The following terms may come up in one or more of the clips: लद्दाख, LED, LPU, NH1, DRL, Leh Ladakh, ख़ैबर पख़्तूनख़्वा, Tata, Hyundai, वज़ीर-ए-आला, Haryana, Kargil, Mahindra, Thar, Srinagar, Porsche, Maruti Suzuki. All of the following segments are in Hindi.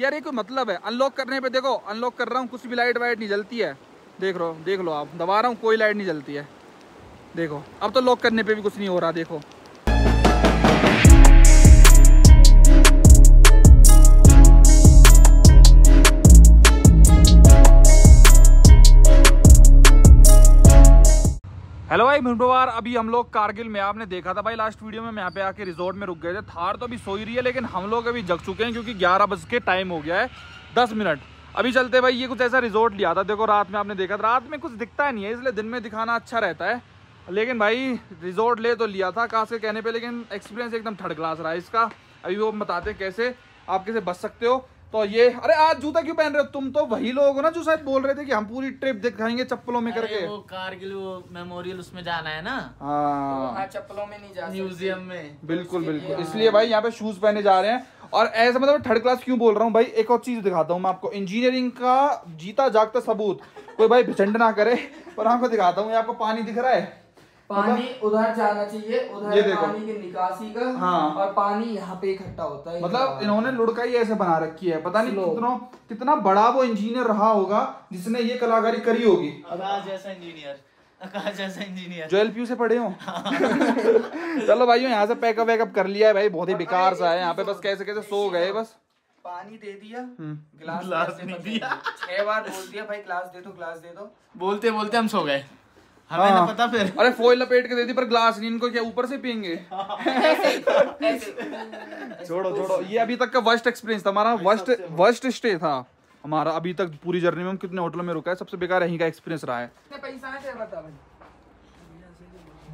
यार ये कोई मतलब है। अनलॉक करने पे देखो अनलॉक कर रहा हूँ, कुछ भी लाइट वाइट नहीं जलती है, देख लो आप, दबा रहा हूँ कोई लाइट नहीं जलती है। देखो अब तो लॉक करने पे भी कुछ नहीं हो रहा, देखो। हेलो भाई भुंडोवार, अभी हम लोग कारगिल में, आपने देखा था भाई लास्ट वीडियो में, मैं यहाँ पे आके रिजॉर्ट में रुक गए थे। थार तो अभी सो ही रही है, लेकिन हम लोग अभी जग चुके हैं क्योंकि 11 बज के टाइम हो गया है 10 मिनट। अभी चलते भाई, ये कुछ ऐसा रिजॉर्ट लिया था, देखो रात में आपने देखा था, रात में कुछ दिखता नहीं है इसलिए दिन में दिखाना अच्छा रहता है। लेकिन भाई रिजॉर्ट ले तो लिया था काश के कहने पर, लेकिन एक्सपीरियंस एकदम थर्ड क्लास रहा है इसका। अभी वो बताते कैसे आप कैसे बच सकते हो। तो ये अरे आज जूता क्यों पहन रहे हो तुम, तो वही लोग हो ना जो शायद बोल रहे थे कि हम पूरी ट्रिप दिखाएंगे चप्पलों में करके। वो कारगिल वो मेमोरियल उसमें जाना है ना, हाँ तो चप्पलों में नहीं जाना, म्यूजियम में। बिल्कुल बिल्कुल, इसलिए भाई यहाँ पे शूज पहने जा रहे हैं। और ऐसा मतलब थर्ड क्लास क्यों बोल रहा हूँ भाई, एक और चीज दिखाता हूँ मैं आपको, इंजीनियरिंग का जीता जागता सबूत। कोई भाई भिचंड ना करे, पर आपको दिखाता हूँ। आपको पानी दिख रहा है, पानी उधर जाना चाहिए, उधर पानी की निकासी का, हाँ। और पानी यहाँ पे इकट्ठा होता है, मतलब इन्होंने लुड़काई ऐसे बना रखी है, पता नहीं कितना बड़ा वो इंजीनियर रहा होगा जिसने ये कलाकारी करी होगी। आकाश जैसा इंजीनियर जो LPU से पढ़े हो। चलो भाइयों यहाँ से पैकअप वैकअप कर लिया है भाई, बहुत ही बेकार सा है यहाँ पे, बस कैसे कैसे सो गए। बस पानी दे दिया, गिलास नहीं दिया, 6 बार बोल दिया भाई गिलास दे दो, बोलते हम सो गए। हमें ना पता फिर, अरे फॉइल लपेट के दे दी पर ग्लास नहीं, इनको क्या ऊपर से पियेंगे। छोड़ो ये अभी तक का वर्स्ट एक्सपीरियंस था हमारा, वर्स्ट स्टे था हमारा अभी तक पूरी जर्नी में। हम कितने होटलों में रुका है, सबसे बेकार यहीं का एक्सपीरियंस रहा है। कितने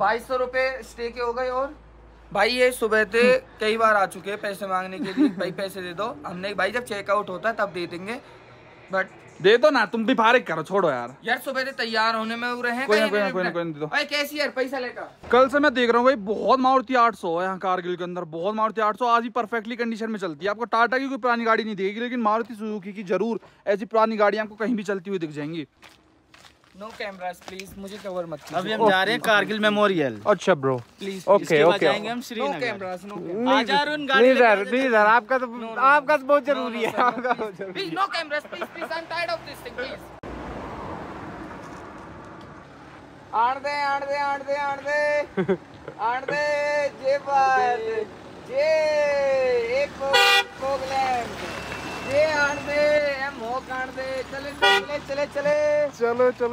2200 रुपए स्टे के हो गए। और भाई ये सुबह से कई बार आ चुके हैं पैसे मांगने के लिए, भाई पैसे दे दो। हमने भाई जब चेकआउट होता है तब दे देंगे, बट दे दो ना, तुम भी फारिग करो, छोड़ो यार। यार सुबह से तैयार होने में रहे हैं, कोई नहीं दे दो। ओए कैशियर पैसा लेकर। कल से मैं देख रहा हूँ भाई बहुत मारुति 800 है यहाँ कारगिल के अंदर, बहुत मारुति 800 आज भी परफेक्टली कंडीशन में चलती है। आपको टाटा की कोई पुरानी गाड़ी नहीं दिखेगी, लेकिन मारुति सुजुकी की जरूर ऐसी पुरानी गाड़ियाँ आपको कहीं भी चलती हुई दिख जाएंगी। नो कैमरास प्लीज, मुझे कवर मत कीजिए। अभी हम जा रहे हैं कारगिल मेमोरियल। अच्छा ब्रो प्लीज, ओके जाएंगे हम श्रीनगर। नो कैमरास आपका तो बहुत जरूरी है, आपका बहुत जरूरी है। Please no cameras please, I am tired of this thing please. आड़ दे जे बात जे एक कोगलैंड चले।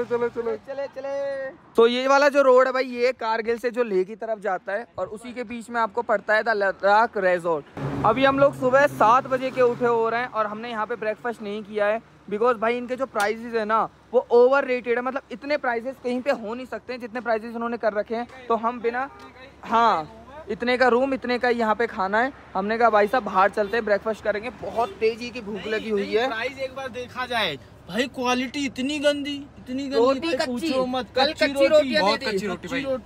तो ये वाला जो रोड है भाई, ये कारगिल से जो लेह की तरफ जाता है और उसी के बीच में आपको पड़ता है द लद्दाख रिजॉर्ट। अभी हम लोग सुबह 7 बजे के उठे हो रहे हैं और हमने यहाँ पे ब्रेकफास्ट नहीं किया है, बिकॉज भाई इनके जो प्राइजेज है ना वो ओवर रेटेड है। मतलब इतने प्राइजेज कहीं पे हो नहीं सकते जितने प्राइजेज उन्होंने कर रखे हैं। तो हम बिना, हाँ इतने का रूम इतने का यहाँ पे खाना है, हमने कहा भाई साहब बाहर चलते हैं ब्रेकफास्ट करेंगे, बहुत तेजी की भूख लगी हुई है। प्राइस एक बार देखा जाए भाई, क्वालिटी इतनी गंदी, पूछो मत। कल कच्ची रोटी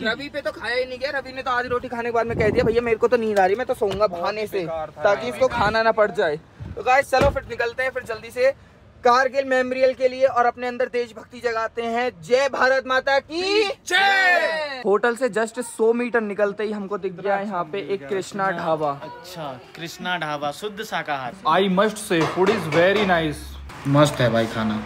रवि पे तो खाया ही नहीं गया, रवि ने तो आज रोटी खाने के बाद में कह दिया भैया मेरे को तो नींद आ रही, मैं तो सोऊंगा खाने से, ताकि इसको खाना ना पड़ जाए। तो गाइस चलो फिर निकलते हैं, फिर जल्दी से कारगिल मेमोरियल के लिए और अपने अंदर देशभक्ति जगाते हैं। जय भारत माता की जय। होटल से जस्ट 100 मीटर निकलते ही हमको दिख गया यहाँ पे एक कृष्णा ढाबा। अच्छा कृष्णा ढाबा, शुद्ध शाकाहार। I must say food is very nice, मस्त है भाई खाना।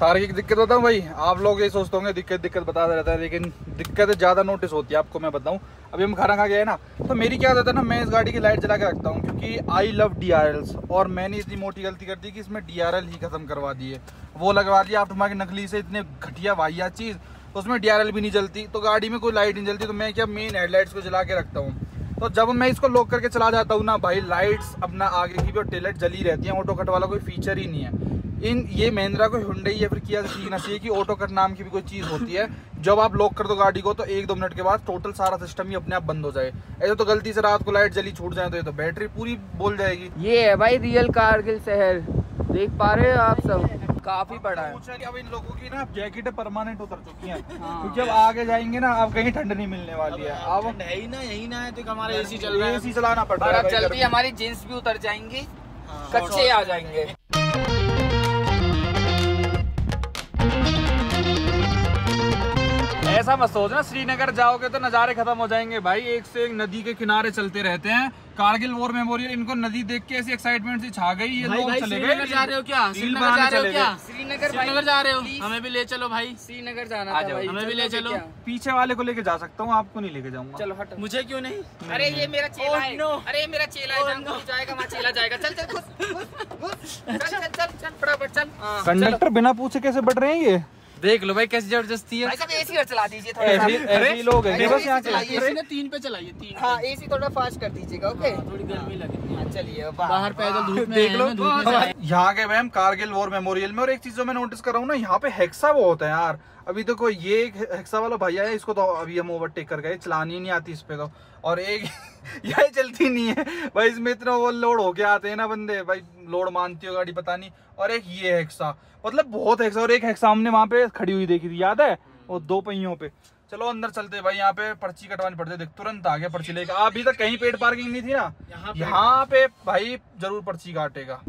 सारी एक दिक्कत बताऊँ भाई, आप लोग ये सोचते होंगे दिक्कत बताता रहता है, लेकिन दिक्कत ज़्यादा नोटिस होती है आपको मैं बताऊँ। अभी हम खाना खा गए ना, तो मेरी क्या होता है ना, मैं इस गाड़ी की लाइट जला के रखता हूँ क्योंकि आई लव DRLs, और मैंने इतनी मोटी गलती कर दी कि इसमें DRL ही ख़त्म करवा दी है। वो लगवा दिया आप तुम्हारे नकली से, इतने घटिया वाहिया चीज़, तो उसमें DRL भी नहीं जलती, तो गाड़ी में कोई लाइट नहीं जलती। तो मैं क्या मेन हेडलाइट्स को जला के रखता हूँ, तो जब मैं इसको लॉक करके चला जाता हूँ ना भाई, लाइट्स अपना आगे की भी और टेलर जली रहती है। ऑटो कट वाला कोई फीचर ही नहीं है इन, ये महिंद्रा को हुंडई या फिर किया सीखना चाहिए कि ऑटो कट नाम की भी कोई चीज़ होती है। जब आप लॉक कर दो गाड़ी को तो 1-2 मिनट के बाद टोटल सारा सिस्टम ही अपने आप बंद हो जाए। ऐसे तो गलती से रात को लाइट जली छूट जाए तो ये तो बैटरी पूरी बोल जाएगी। ये है भाई रियल कारगिल शहर, देख पा रहे हो आप सब, काफी बड़ा है। अब इन लोगों की ना जैकेट परमानेंट उतर चुकी है, हाँ। क्योंकि अब आगे जाएंगे ना अब कहीं ठंड नहीं मिलने वाली है, अब यही ना है तो हमारा AC चल रहा है, AC चलाना पड़ रहा है। जल्दी हमारी जींस भी उतर जाएंगी, हाँ। कच्चे आ जाएंगे। ऐसा मत सोचना श्रीनगर जाओगे तो नज़ारे खत्म हो जाएंगे भाई, एक से एक नदी के किनारे चलते रहते हैं। कारगिल वॉर मेमोरियल, इनको नदी देख के ऐसी एक्साइटमेंट से छा गई, ये लोग चले गए। श्रीनगर जा रहे हो क्या? श्रीनगर जा रहे हो क्या? श्रीनगर जा रहे हो, हमें भी ले चलो भाई, श्रीनगर जाना था भाई, हमें भी ले चलो। पीछे वाले को लेके जा सकता हूँ, आपको नहीं लेके जाऊंगा। चलो हट। मुझे क्यों नहीं? अरे ये मेरा चेला है, अरे मेरा चेला जाएगा। चल चल चल। कंडक्टर बिना पूछे कैसे बढ़ रहे हैं ये, देख लो भाई कैसी जबरदस्ती है। एसी चला दीजिए थोड़ा, लोग हैं बस यहाँ चलाइए, 3 पे चलाइए 3। हाँ एसी थोड़ा फास्ट कर दीजिएगा, ओके, थोड़ी गर्मी लगे। चलिए बाहर पैदल धूप में, देख लो यहाँ के मैम कारगिल वॉर मेमोरियल में। और एक चीज जो मैं नोटिस कर रहा हूँ ना, यहाँ पे हेक्सा वो होता है यार। अभी तो कोई ये एक हेक्सा वाला भैया है, इसको तो अभी हम ओवरटेक कर गए, चलानी नहीं आती इस पे तो। और एक यही चलती नहीं है भाई, इसमें इतना वो लोड होके आते हैं ना बंदे भाई, लोड मानती हो गाड़ी पता नहीं। और एक ये हेक्सा, मतलब बहुत हेक्सा। और एक हेक्सा हमने वहाँ पे खड़ी हुई देखी थी, याद है, वो 2 पहियों पे। चलो अंदर चलते भाई, यहाँ पे पर्ची कटवानी पड़ती है, तुरंत आ गया पर्ची लेके। अभी तक कहीं पेड पार्किंग नहीं थी ना, यहाँ पे भाई जरूर पर्ची काटेगा।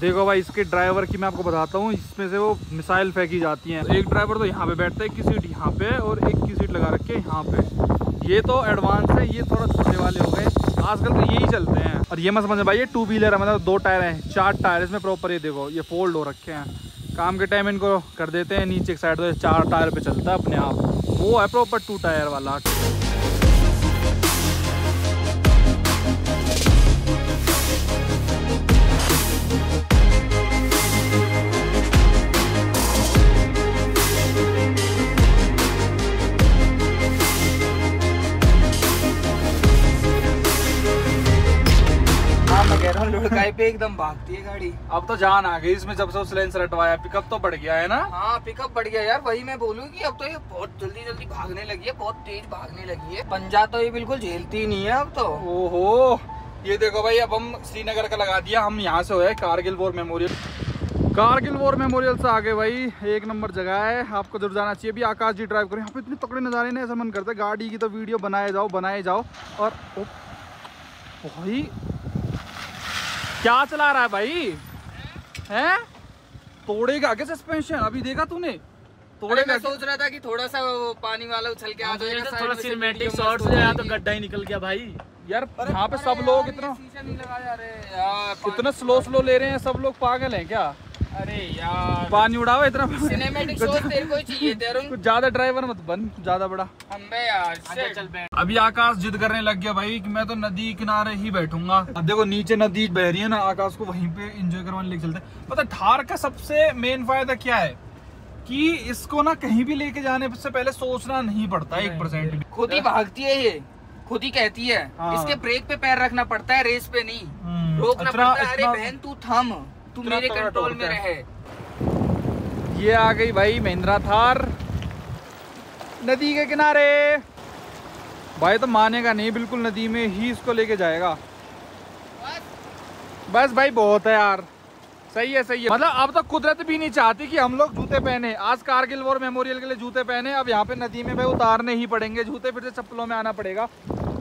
देखो भाई इसके ड्राइवर की मैं आपको बताता हूँ, इसमें से वो मिसाइल फेंकी जाती हैं। एक ड्राइवर तो यहाँ पे बैठता है, एक की सीट यहाँ पे और एक की सीट लगा रखी है यहाँ पे। ये तो एडवांस है, ये थोड़ा छोटे वाले हो गए, आजकल तो यही चलते हैं। और ये मत समझे भाई ये 2 व्हीलर है, मतलब 2 टायर हैं, 4 टायर इसमें प्रॉपर। ये देखो ये फोल्ड हो रखे हैं, काम के टाइम इनको कर देते हैं नीचे एक साइड, 4 टायर पर चलता है अपने आप। वो है प्रॉपर 2 टायर वाला। पे एकदम भागती है गाड़ी, अब तो जान आ गई इसमें। जब से सिलेंसर हटवाया पिकअप तो बढ़ गया है ना। हाँ पिकअप बढ़ गया यार, वही मैं बोलूँ कि अब तो ये बहुत जल्दी जल्दी भागने लगी है, बहुत तेज भागने लगी है। पंजा तो ये बिल्कुल झेलती ही नहीं है अब तो। ओहो ये देखो भाई, अब हम श्रीनगर का लगा दिया, हम यहाँ से होए Kargil war memorial. Kargil war memorial से आगे भाई 1 नंबर जगह है, आपको जरूर जाना चाहिए। अभी आकाश जी ड्राइव करें, यहाँ पे इतने तकड़े नज़ारे ना, ऐसा मन करता है गाड़ी की तो वीडियो बनाए जाओ बनाए जाओ। और भाई क्या चला रहा है भाई, हैं तोड़ेगा क्या सस्पेंशन? अभी देखा तूने तोड़ेगा? सोच रहा था कि थोड़ा सा वो पानी वाला उछल के आ जाएगा, थोड़ा सिनेमैटिक शॉट्स ले आया तो गड्ढा ही निकल गया भाई यार। यहाँ पे सब लोग इतना शीशा नहीं लगा जा रहे यार, इतना स्लो ले रहे हैं सब लोग, पागल हैं क्या? अरे यार पानी उड़ाओ, इतना सिनेमैटिक शॉट तेरे को चाहिए, कुछ ज्यादा ड्राइवर मत बन, ज्यादा बड़ा अंबे यार। अभी आकाश जिद करने लग गया भाई कि मैं तो नदी किनारे ही बैठूंगा। अब देखो नीचे नदी बह रही है ना, आकाश को वहीं पे एंजॉय करवाने लेके चलते हैं। पता थार का सबसे मेन फायदा क्या है कि इसको ना कहीं भी लेके जाने से पहले सोचना नहीं पड़ता, 1% खुद ही भागती है ये, खुद ही कहती है। इसके ब्रेक पे पैर रखना पड़ता है, रेस पे नहीं, रोकना पड़ता है। अरे बहन तू थम, तू मेरे कंट्रोल में रहे। ये आ गई भाई महिंद्रा थार नदी के किनारे, भाई तो मानेगा नहीं, बिल्कुल नदी में ही इसको लेके जाएगा। बस भाई बहुत है यार, सही है सही है। मतलब अब तो कुदरत भी नहीं चाहती कि हम लोग जूते पहने। आज कारगिल वॉर मेमोरियल के लिए जूते पहने, अब यहाँ पे नदी में भाई उतारने ही पड़ेंगे जूते, फिर से चप्पलों में आना पड़ेगा।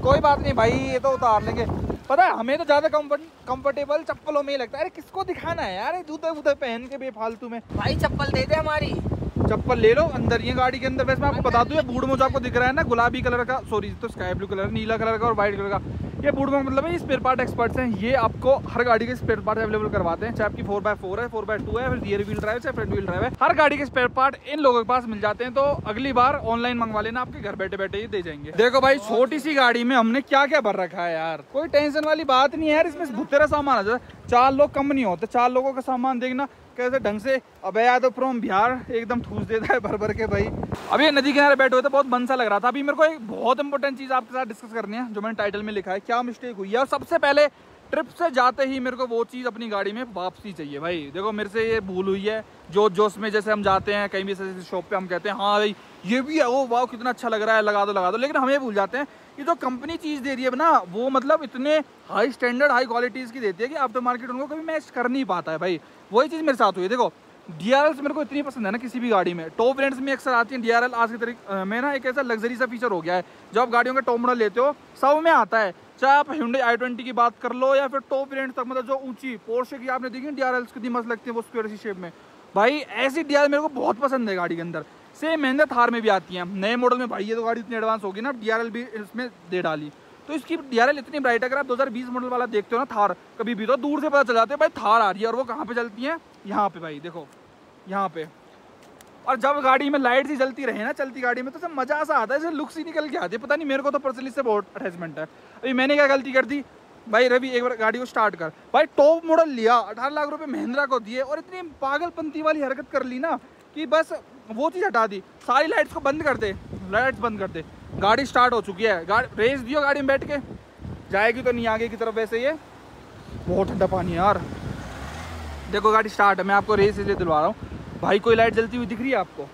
कोई बात नहीं भाई, ये तो उतार लेंगे। पता है हमें तो ज़्यादा कंफर्टेबल चप्पलों में ही लगता है। अरे किसको दिखाना है यार जूते वूते पहन के बेफालतू में। भाई चप्पल दे दे, हमारी चप्पल ले लो अंदर, ये गाड़ी के अंदर। वैसे मैं आपको बता दूं, ये बूट मोजा आपको दिख रहा है ना, गुलाबी कलर का, सॉरी तो स्काई ब्लू कलर, नीला कलर का और व्हाइट कलर का, ये बूट मोजा मतलब है। ये स्पेयर पार्ट एक्सपर्ट्स हैं, ये आपको हर गाड़ी के स्पेयर पार्ट अवेलेबल करवाते हैं। चाहे आपकी 4x4 है, 4x2 है, फिर रियर व्हील ड्राइव, चाहे फ्रंट व्हील ड्राइव है, हर गाड़ी के स्पेयर पार्ट इन लोगों के पास मिल जाते हैं। तो अगली बार ऑनलाइन मंगवा लेना, आपके घर बैठे बैठे ही दे जाएंगे। देखो भाई छोटी सी गाड़ी में हमने क्या क्या भर रखा है यार, कोई टेंशन वाली बात नहीं है यार। इसमें भुतेरा सामान आ जाता है, 4 लोग कम नहीं होते, 4 लोगों का सामान देखना कैसे ढंग से। अब याद तो फ्रॉम बिहार एकदम ठूस देता है भर भर के भाई। अभी ये नदी किनारे बैठे हुए तो बहुत मन सा लग रहा था। अभी मेरे को एक बहुत इंपॉर्टेंट चीज़ आपके साथ डिस्कस करनी है, जो मैंने टाइटल में लिखा है क्या मिस्टेक हुई है। और सबसे पहले ट्रिप से जाते ही मेरे को वो चीज़ अपनी गाड़ी में वापसी चाहिए भाई। देखो मेरे से ये भूल हुई है, जो जोश में जैसे हम जाते हैं कहीं भी, जैसे शॉप पे हम कहते हैं हाँ भाई ये भी है, वो वाह कितना अच्छा लग रहा है, लगा दो लगा दो, लेकिन हमें भूल जाते हैं ये तो कंपनी चीज़ दे रही है ना, वो मतलब इतने हाई स्टैंडर्ड हाई क्वालिटीज़ की देती है कि आफ्टर मार्केट उनको कभी मैच कर नहीं पाता है भाई। वही चीज़ मेरे साथ हुई। देखो DRLs मेरे को इतनी पसंद है ना किसी भी गाड़ी में, टॉप ब्रांड्स में अक्सर आती है DRL। आज की तारीख में ना एक ऐसा लग्जरी सा फीचर हो गया है, जो आप गाड़ियों का टॉप मॉडल लेते हो सब में आता है, चाहे आप Hyundai i20 की बात कर लो या फिर टॉप ब्रांड्स तक, मतलब जो ऊंची Porsche की आपने देखी DRLs कितनी मस्त लगती है वो स्क्वायर सी शेप में। भाई ऐसी DRL मेरे को बहुत पसंद है गाड़ी के अंदर। सेम Mahindra थार में भी आती हैं नए मॉडल में। भाई ये तो गाड़ी इतनी एडवांस होगी ना, DRL भी इसमें दे डाली। तो इसकी DRL इतनी ब्राइट है, अगर आप 2020 मॉडल वाला देखते हो ना थार कभी भी, तो दूर से पता चल जाता है भाई थार आ रही है। और वो कहाँ पे चलती हैं? यहाँ पे भाई देखो, यहाँ पे। और जब गाड़ी में लाइट सी जलती रहे ना चलती गाड़ी में, तो सब मज़ा सा आता है, जैसे लुक्स ही निकल के आती है। पता नहीं मेरे को तो पर्सनली से बहुत अटैचमेंट है। अभी मैंने क्या गलती कर दी भाई, रवि एक बार गाड़ी को स्टार्ट कर। भाई टॉप मॉडल लिया, 18 लाख रुपये Mahindra को दिए और इतनी पागलपंती वाली हरकत कर ली ना कि बस वो चीज़ हटा दी, सारी लाइट्स को बंद कर दे, लाइट्स बंद कर दे। गाड़ी स्टार्ट हो चुकी है, गाड़ी रेस दियो, गाड़ी में बैठ के जाएगी तो नहीं आगे की तरफ। वैसे ये बहुत ठंडा पानी है यार। देखो गाड़ी स्टार्ट है, मैं आपको रेस इसलिए दिलवा रहा हूँ भाई। कोई लाइट जलती हुई दिख रही है आपको?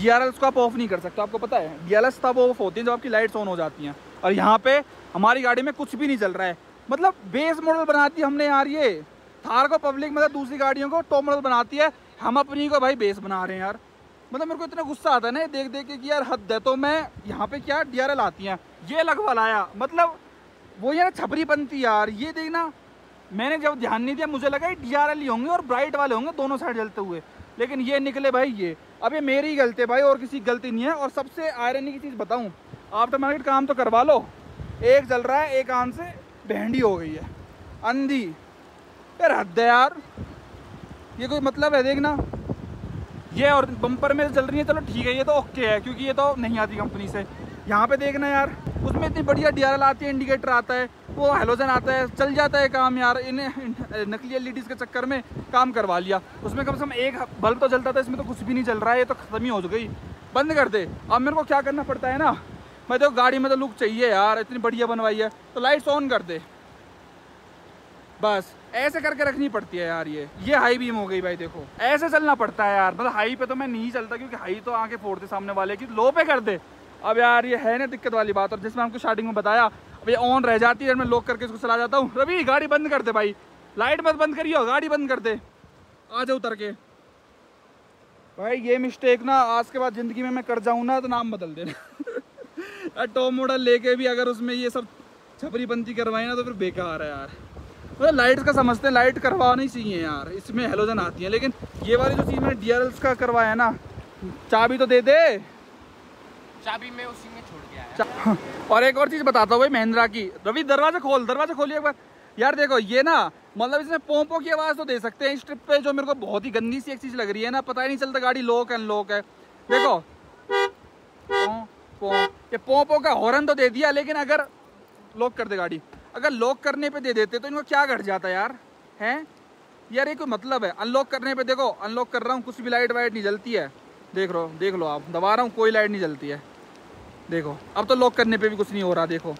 DRLs को आप ऑफ नहीं कर सकते, आपको पता है। DRLs तब ऑफ होती हैं जब आपकी लाइट्स ऑन हो जाती हैं। और यहाँ पे हमारी गाड़ी में कुछ भी नहीं चल रहा है, मतलब बेस मॉडल बनाती है हमने यार। ये थार को पब्लिक मतलब दूसरी गाड़ियों को टॉप मॉडल बनाती है, हम अपनी को भाई बेस बना रहे हैं यार। मतलब मेरे को इतना गुस्सा आता है ना देख देख के कि यार हद है। तो मैं यहाँ पे क्या DRL आती हैं ये लगवा लाया, मतलब वो यार छपरी बनती यार। ये देखना मैंने जब ध्यान नहीं दिया, मुझे लगा ये DRL ही होंगे और ब्राइट वाले होंगे दोनों साइड जलते हुए, लेकिन ये निकले भाई ये। अब ये मेरी गलती है भाई और किसी की गलती नहीं है। और सबसे आयरनी की चीज़ बताऊँ, आफ्टर मार्केट काम तो करवा लो, एक जल रहा है, एक आन से भेंडी हो गई है अंधी। यार हद है यार, ये कोई मतलब है? देखना ये और बम्पर में चल रही है, चलो ठीक है ये तो ओके है क्योंकि ये तो नहीं आती कंपनी से। यहाँ पे देखना यार, उसमें इतनी बढ़िया DRL आती है, इंडिकेटर आता है, वो हेलोजन आता है, चल जाता है काम यार। इन्हें नकली LEDs के चक्कर में काम करवा लिया। उसमें कम से कम एक बल्ब तो चलता था, इसमें तो कुछ भी नहीं चल रहा है। ये तो खत्म ही हो गई, बंद कर दे। अब मेरे को क्या करना पड़ता है ना, मैं तो गाड़ी में तो लुक चाहिए यार, इतनी बढ़िया बनवाई है तो लाइट्स ऑन कर दे, बस ऐसे करके रखनी पड़ती है यार। ये हाई बीम हो गई भाई, देखो ऐसे चलना पड़ता है यार। मतलब हाई पे तो मैं नहीं चलता क्योंकि हाई तो आके फोड़ते सामने वाले की, लो पे कर दे। अब यार ये है ना दिक्कत वाली बात। और जिसमें हमको स्टार्टिंग में बताया, अब ये ऑन रह जाती है, मैं लॉक करके इसको चला जाता हूँ। रवि गाड़ी बंद कर दे भाई, लाइट मत बंद करियो, गाड़ी बंद कर दे, आ जा उतर के। भाई ये मिस्टेक ना आज के बाद ज़िंदगी में मैं कर जाऊँ ना तो नाम बदल देना। टॉप मॉडल लेके भी अगर उसमें ये सब छपरी बंदी करवाई ना तो फिर बेकार है यार। मतलब लाइट्स का समझते हैं, लाइट करवानी चाहिए यार, इसमें हेलोजन आती है। लेकिन ये वाली जो चीज़ मैंने DRLs का करवाया है ना, चाबी तो दे दे, चाबी मैं उसी में छोड़ गया है। और एक और चीज़ बताता हूँ भाई Mahindra की। रवि दरवाज़ा खोल, दरवाज़ा खोलिए एक बार यार। देखो ये ना मतलब इसमें पोंपों की आवाज़ तो दे सकते हैं इस ट्रिप पे, जो मेरे को बहुत ही गंदी सी एक चीज़ लग रही है ना, पता ही नहीं चलता गाड़ी लॉक अनलॉक है। देखो ये पोंपों का हॉर्न तो दे दिया, लेकिन अगर लॉक कर दे गाड़ी, अगर लॉक करने पे दे देते तो इनको क्या घट जाता यार, हैं यार। ये कोई मतलब है? अनलॉक करने पे देखो, अनलॉक कर रहा हूँ, कुछ भी लाइट वाइट नहीं जलती है, देख लो आप, दबा रहा हूँ कोई लाइट नहीं जलती है। देखो अब तो लॉक करने पे भी कुछ नहीं हो रहा। देखो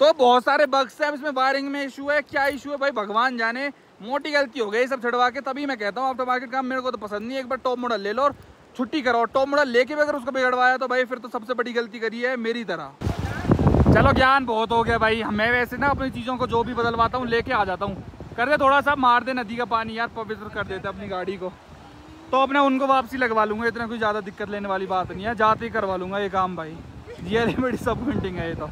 तो बहुत सारे बग्स हैं इसमें, वायरिंग में इशू है, क्या इशू है भाई भगवान जाने। मोटी गलती हो गई सब छड़वा के। तभी मैं कहता हूँ आफ्टर मार्केट काम मेरे को तो पसंद नहीं है। एक बार टॉप मॉडल ले लो और छुट्टी करो। टॉप मॉडल लेके भी अगर उसको बिगड़वाया तो भाई फिर तो सबसे बड़ी गलती करी है मेरी तरह। चलो ज्ञान बहुत हो गया भाई। मैं वैसे ना अपनी चीज़ों को जो भी बदलवाता हूँ लेके आ जाता हूँ। कर दे थोड़ा सा, मार दे नदी का पानी यार, पवित्र कर देते अपनी गाड़ी को। तो अपने उनको वापसी लगवा लूँगा, इतना कोई ज़्यादा दिक्कत लेने वाली बात नहीं है, जाते ही करवा लूँगा ये काम भाई। रियली में डिसअपॉइंटिंग है ये तो।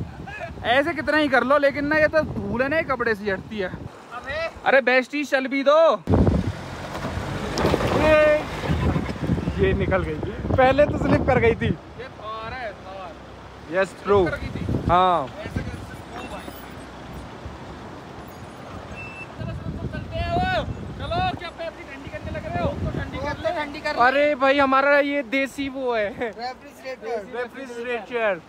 ऐसे कितना ही कर लो, लेकिन ना ये तो धूल है ना, कपड़े से झटती है। अरे बेस्ट चीज चल भी दो। ये निकल गई, पहले तो स्लिप कर गई थी। यस ट्रू, हाँ। अरे भाई हमारा ये देसी वो है, रेफ्रिजरेटर।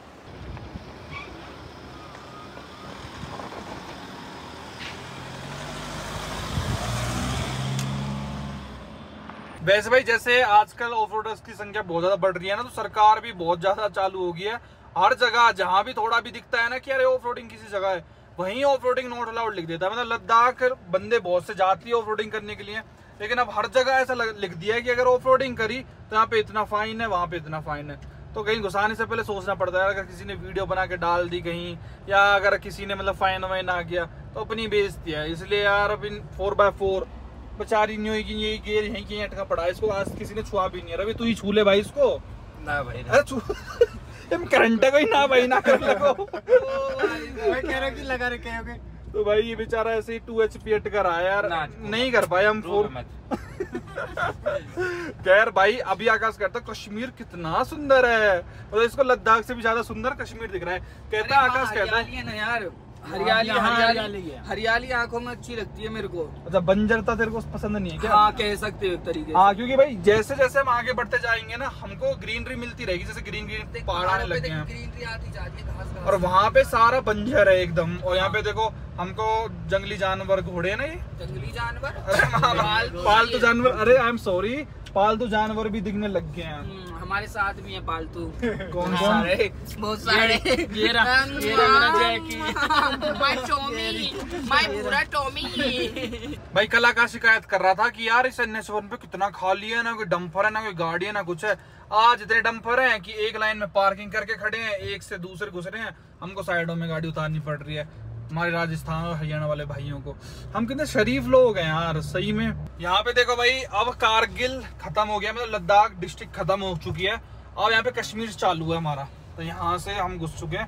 वैसे भाई जैसे आजकल ऑफ रोडर्स की संख्या बहुत ज्यादा बढ़ रही है ना, तो सरकार भी बहुत ज्यादा चालू हो गई है। हर जगह जहाँ भी थोड़ा भी दिखता है ना कि अरे ऑफ रोडिंग किसी जगह है, वहीं ऑफ रोडिंग नॉट अलाउड लिख देता है। मतलब लद्दाख बंदे बहुत से जाती है ऑफ रोडिंग करने के लिए, लेकिन अब हर जगह ऐसा लिख दिया है कि अगर ऑफ रोडिंग करी तो यहाँ पे इतना फाइन है, वहाँ पे इतना फाइन है। तो कहीं घुसाने से पहले सोचना पड़ता है। अगर किसी ने वीडियो बना के डाल दी कहीं, या अगर किसी ने मतलब फाइन वाइन आ गया तो अपनी बेइज्जती है। इसलिए यार अब इन 4x4 बेचारी नहीं होगी, ये गेयर यहीं की अटका पड़ा है, इसको आज किसी ने छुआ भी नहीं है। रवि तू ही छू ले भाई इसको ना भाई, अरे छू करंटे को ही ना भाई ना कर लगो। मैं कह रहा कि लगा रखे होगे तो भाई ये बेचारा ऐसे ही 2 HP अटका रहा है यार, नहीं कर पाए हम 4। खैर भाई अभी आकाश करता कश्मीर कितना सुंदर है, मतलब इसको लद्दाख से भी ज्यादा सुंदर कश्मीर दिख रहा है। कहता आकाश कहता है यार हरियाली हरियाली हरियाली आंखों में अच्छी लगती है मेरे को। अच्छा बंजरता तेरे को पसंद नहीं है क्या? हाँ कह सकते हो एक तरीके से। हाँ क्योंकि भाई जैसे जैसे हम आगे बढ़ते जाएंगे ना हमको ग्रीनरी मिलती रहेगी, जैसे ग्रीन पहाड़ आने लगे हैं, ग्रीनरी आती जाती है घास, और वहाँ पे सारा बंजर है एकदम। और यहाँ पे देखो हमको जंगली जानवर घोड़े ना, ये जंगली जानवर अरे पालतू जानवर, अरे आई एम सॉरी पालतू जानवर भी दिखने लग गए हैं। हमारे साथ भी है पालतू, कौन सारे बहुत सारे, ये मेरा टॉमी भाई कला का शिकायत कर रहा था कि यार इस NH1 पे कितना खाली है, ना कोई डंपर है ना कोई गाड़ी है ना कुछ है। आज इतने डंपर हैं कि एक लाइन में पार्किंग करके खड़े हैं, एक से दूसरे घुस रहे हैं, हमको साइडों में गाड़ी उतारनी पड़ रही है। हमारे राजस्थान और हरियाणा वाले भाइयों को, हम कितने शरीफ लोग हैं यार सही में। यहाँ पे देखो भाई अब कारगिल खत्म हो गया, मतलब लद्दाख डिस्ट्रिक्ट खत्म हो चुकी है, अब यहाँ पे कश्मीर चालू है हमारा। तो यहाँ से हम घुस चुके हैं,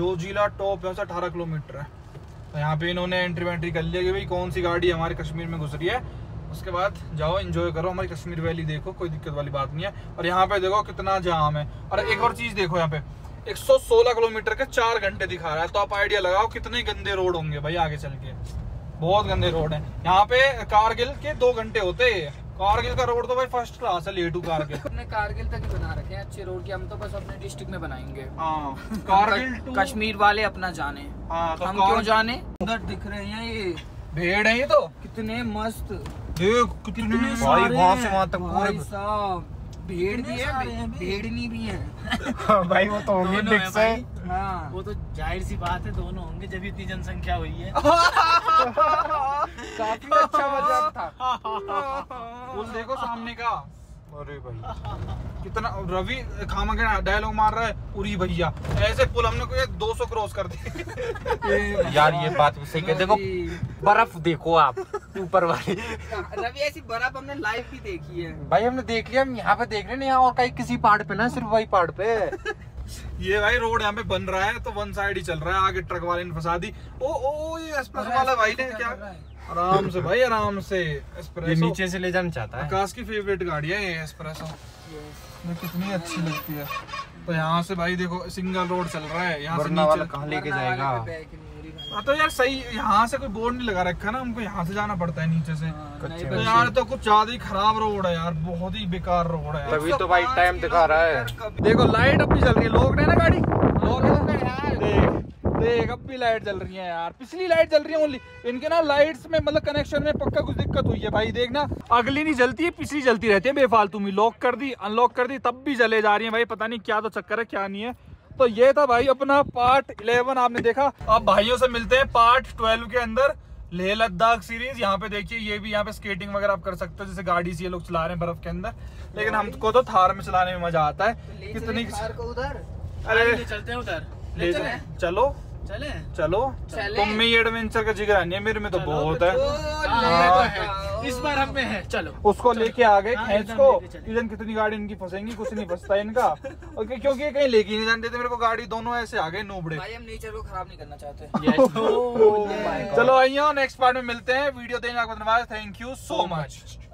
जो जिला टॉप है 18 किलोमीटर है। तो यहाँ पे इन्होंने एंट्री वेंट्री कर लिया कि भाई कौन सी गाड़ी हमारे कश्मीर में घुस रही है, उसके बाद जाओ एंजॉय करो हमारी कश्मीर वैली देखो, कोई दिक्कत वाली बात नहीं है। और यहाँ पे देखो कितना जाम है, और एक और चीज देखो यहाँ पे 116 किलोमीटर के 4 घंटे दिखा रहा है, तो आप आइडिया लगाओ कितने गंदे रोड होंगे भाई आगे चल के, बहुत गंदे रोड हैं। यहाँ पे कारगिल के 2 घंटे होते हैं, कारगिल का रोड तो भाई फर्स्ट क्लास है लेटू कारगिल। हमने कारगिल तक ही बना रखे हैं अच्छे रोड के, हम तो बस अपने डिस्ट्रिक्ट में बनाएंगे। हाँ कारगिल कश्मीर वाले अपना जाने, हम क्यों जाने। उधर दिख रहे हैं ये भेड़ है, ये तो कितने मस्त देख, कितने भाई वहाँ से वहाँ तक पूरे साहब भेड़ भी है भेड़नी भी है भाई वो तो होंगे मिक्स है। हाँ वो तो जाहिर सी बात है दोनों होंगे, जब इतनी जनसंख्या हुई है। काफी अच्छा मजाक था। उस देखो सामने का, अरे भाई कितना रवि खामा के डायलॉग मार रहा है, उरी भैया ऐसे पुल हमने कोई 200 क्रॉस कर दी। यार ये बात भी सही है, देखो बर्फ देखो आप ऊपर वाली। रवि ऐसी बर्फ हमने लाइव भी देखी है भाई, हमने देख लिया, हम यहाँ पे देख रहे हैं यहाँ और कहीं किसी पहाड़ पे ना, सिर्फ वही पहाड़ पे। ये भाई रोड यहाँ पे बन रहा है तो वन साइड ही चल रहा है, आगे ट्रक वाले ने फंसा दी। ओ ये एक्सप्रेस वाला भाई ने क्या, आराम से भाई आराम से, ये नीचे से ले जाना चाहता है। आकाश की फेवरेट गाड़ी है ये एस्प्रेसो, कितनी अच्छी लगती है। तो यहाँ से भाई देखो सिंगल रोड चल रहा है, यहाँ से नीचे कहाँ लेके जाएगा। तो यार सही यहाँ से कोई बोर्ड नहीं लगा रखा ना, हमको यहाँ से जाना पड़ता है नीचे से। तो यार तो कुछ ज्यादा ही खराब रोड है यार, बहुत ही बेकार रोड है। तभी तो भाई टाइम दिखा रहा है, देखो लाइट अब भी चल रही है, लोग ने ना गाड़ी देख अब भी लाइट जल रही है यार, पिछली लाइट जल रही है ओनली। इनके ना लाइट्स में मतलब कनेक्शन में पक्का कुछ दिक्कत हुई है भाई, देखना अगली नहीं जलती है पिछली जलती रहती है बेफालतू में, लॉक कर दी अनलॉक कर दी तब भी जले जा रही है भाई, पता नहीं क्या तो चक्कर है क्या नहीं है। तो ये था भाई अपना पार्ट 11 आपने देखा, आप भाइयों से मिलते हैं पार्ट 12 के अंदर लेह लद्दाख सीरीज। यहाँ पे देखिए ये भी यहाँ पे स्केटिंग वगैरह आप कर सकते हो, जैसे गाड़ी से ये लोग चला रहे हैं बर्फ के अंदर, लेकिन हमको तो थार में चलाने में मजा आता है। कितनी अरे चलते हैं उधर, चलो चले चलो तुम में ये एडवेंचर का जिगर नहीं है, मेरे में तो बहुत है। इस बार हम में है, चलो उसको लेके आ गए खैच को, इधर कितनी गाड़ी इनकी फंसेंगी, कुछ नहीं फंसता इनका क्योंकि कहीं लेके नहीं जान देते मेरे को गाड़ी, दोनों ऐसे आ गए नोबड़े। भाई हम नेचर को खराब नहीं करना चाहते। चलो आइए नेक्स्ट पार्ट में मिलते हैं, वीडियो देखने का धन्यवाद, थैंक यू सो मच।